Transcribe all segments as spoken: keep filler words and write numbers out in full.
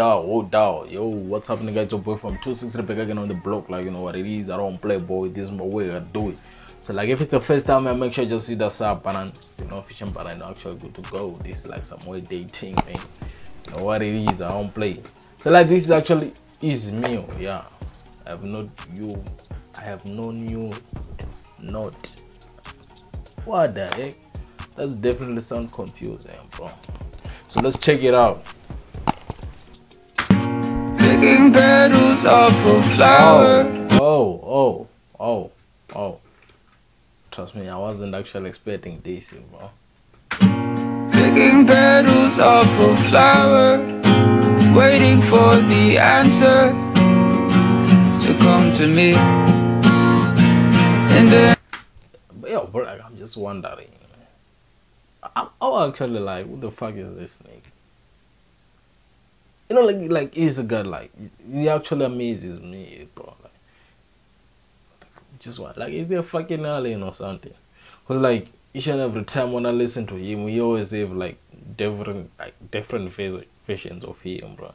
dog, oh dog, yo, what's happening guys, your boy from two sixty back again on the block. Like, you know what it is, I don't play boy, this is my way, I do it. So like if it's the first time, I make sure you just see the sub button, you know, fishing button, actually good to go. This is like some way dating thing, you know what it is, I don't play. So like this is actually Ez Mil, yeah. I have not you, I have known you, not. What the heck? That's definitely sound confusing, bro. So let's check it out. Picking petals off a flower. Oh, oh, oh, oh. Trust me, I wasn't actually expecting this, bro. Picking petals off a flower, waiting for the answer to come to me. And then, yo, bro, I'm just wondering. I'm, I'm actually like, what the fuck is this nigga? You know, like, like he's a guy, like, he actually amazes me, bro. Like, just what? Like, is he a fucking alien or something? Because, like, each and every time when I listen to him, we always have, like, different, like, different versions of him, bro.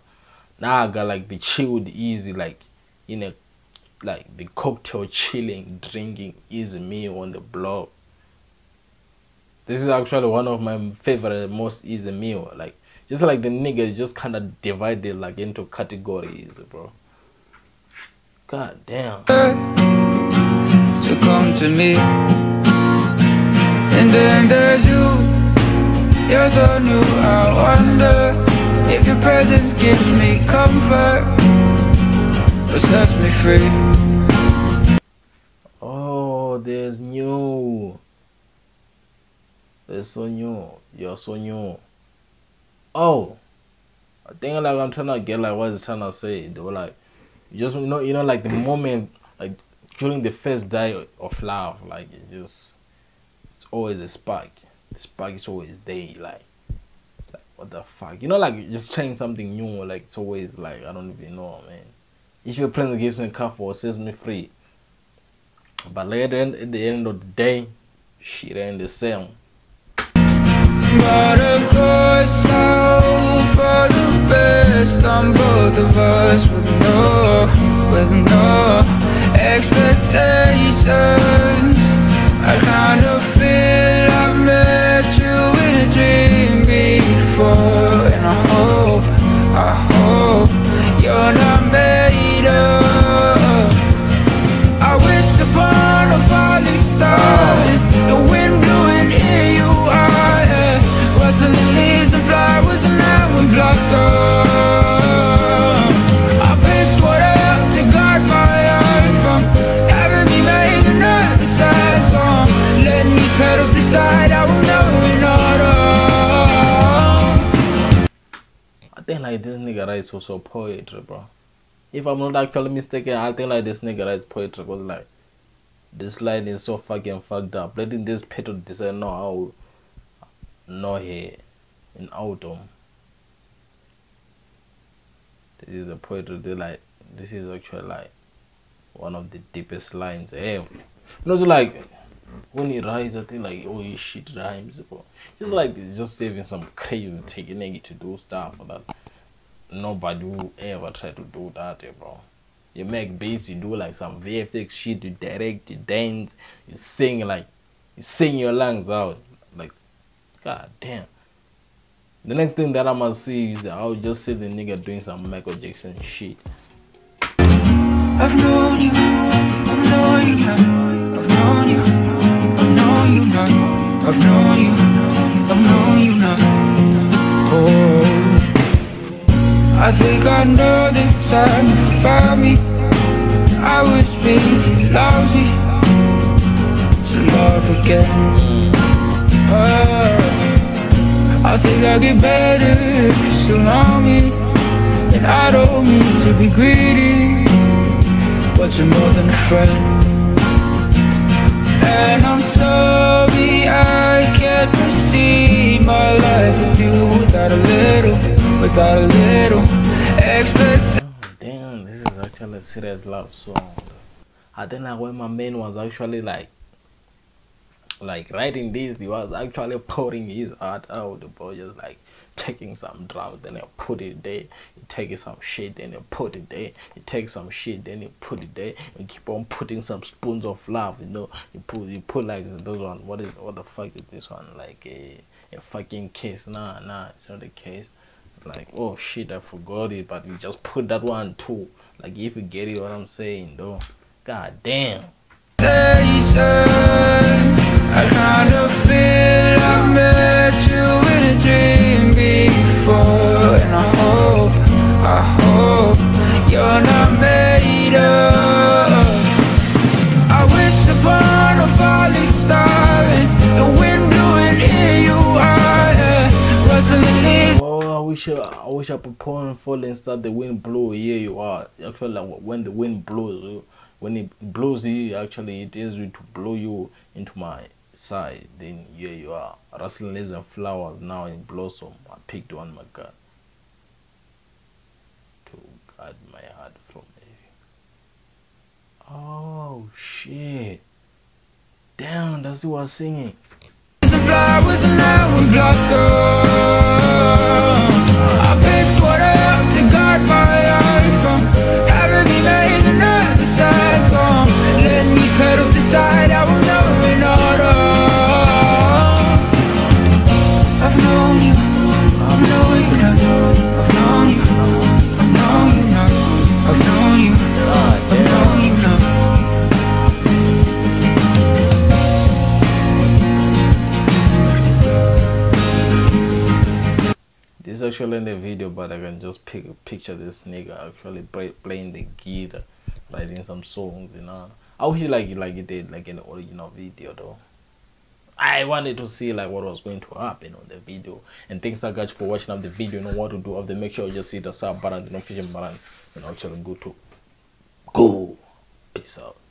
Now I got, like, the chilled, easy, like, you know, like, the cocktail chilling, drinking, Ez Mil on the block. This is actually one of my favorite most Ez Mil. Like, just like the niggas just kind of divided like into categories, bro. God damn. So come to me. And then there's you. You're so new, I wonder if your presence gives me comfort or sets me free. Oh, there's new. There's so new, you're so new. Oh, I think like I'm trying to get like what it's trying to say. They were like, you just you know, you know, like the moment, like during the first day of love, like it just, it's always a spark. The spark is always there. Like, like what the fuck? You know, like you're just trying something new. Like it's always like I don't even know, man. If you're playing the game, some couple sets me free. But later at the end of the day, shit ain't the same. But of course I hope for the best on both of us, with no, with no expectations. I kind of feel I met you in a dream before, and I hope, I hope you're not made up. I wish upon a falling star, the wind blowing in you are. And leaves and flowers and now and blossom. I picked what up to guard my own from having me make another sad song. Letting these petals decide, I will know in order. I think like this nigga writes also poetry, bro. If I'm not actually mistaken, I think like this nigga writes poetry, because like this line is so fucking fucked up. Letting this petal decide, no, I will. No hair in autumn. This is a poetry. They like this is actually like one of the deepest lines ever. You know, so like when he rhymes, I think like oh his shit rhymes, bro. Just like just saving some crazy technique to do stuff that nobody will ever try to do that, bro. You make beats, you do like some V F X shit, you direct, you dance, you sing like you sing your lungs out. God damn. The next thing that I must see is that I'll just see the nigga doing some Michael Jackson shit. I've known you, I've known you, I've known you, I've known you, I've known you, I've known you, oh. I think I know the time you found me. I was really lousy to love again. Oh. I think I'll get better if you still on me. And I don't mean to be greedy, but you're more than a friend. And I'm sorry I can't proceed my life with you without a little, without a little expectation. Oh, damn, this is actually a serious love song. I think like when my man was actually like Like writing this, he was actually pouring his heart out, bro. Just like taking some drought, then you put it there, you take some shit, then you put it there, you take some shit, then you put it there, and keep on putting some spoons of love, you know, you put you put like this one. What is what the fuck is this one? Like a a fucking case? Nah, nah, it's not a case. Like, oh shit, I forgot it, but you just put that one too. Like, if you get it what I'm saying, though. God damn. I kind of feel I met you in a dream before, and I hope, I hope you're not made of. I wish upon a falling star and window, and here you are, uh, rustling. Oh, I wish I wish upon a falling star, the wind blew, here you are. Actually, like when the wind blows, when it blows you, actually it is to blow you into my side, then here you are, rustling leaves and flowers now in blossom. I picked one, my God, to guard my heart from you. Oh shit, damn, that's who I was singing. Flowers and now in blossom. I picked one up to guard my eye from having me made another sad song. Let me pedals decide I will never. This is actually in the video, but I can just pick, picture this nigga actually play, playing the guitar, writing some songs, you know. I wish like like it did like in the original video though. I wanted to see like what was going to happen on the video. And thanks so much for watching up the video. You know what to do after. Make sure you just hit the sub button, the notification button, and actually go to go. Peace out.